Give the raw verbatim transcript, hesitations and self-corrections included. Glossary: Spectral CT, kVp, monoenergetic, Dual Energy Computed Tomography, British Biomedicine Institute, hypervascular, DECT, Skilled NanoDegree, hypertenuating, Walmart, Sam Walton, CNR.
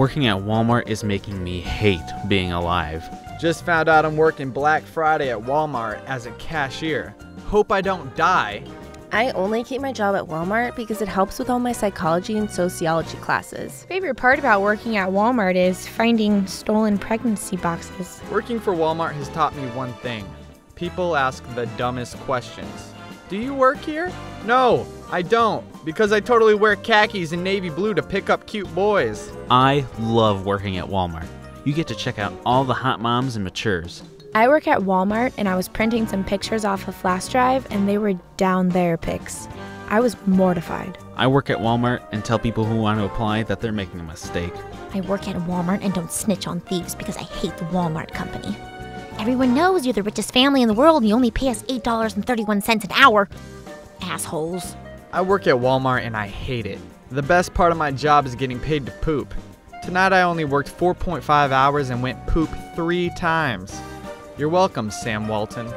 working at Walmart is making me hate being alive. Just found out I'm working Black Friday at Walmart as a cashier. Hope I don't die. I only keep my job at Walmart because it helps with all my psychology and sociology classes. Favorite part about working at Walmart is finding stolen pregnancy boxes. Working for Walmart has taught me one thing. People ask the dumbest questions. Do you work here? No, I don't, because I totally wear khakis and navy blue to pick up cute boys. I love working at Walmart. You get to check out all the hot moms and matures. I work at Walmart, and I was printing some pictures off a flash drive, and they were down there pics. I was mortified. I work at Walmart and tell people who want to apply that they're making a mistake. I work at Walmart and don't snitch on thieves because I hate the Walmart company. Everyone knows you're the richest family in the world and you only pay us eight dollars and thirty-one cents an hour. Assholes. I work at Walmart and I hate it. The best part of my job is getting paid to poop. Tonight I only worked four point five hours and went poop three times. You're welcome, Sam Walton.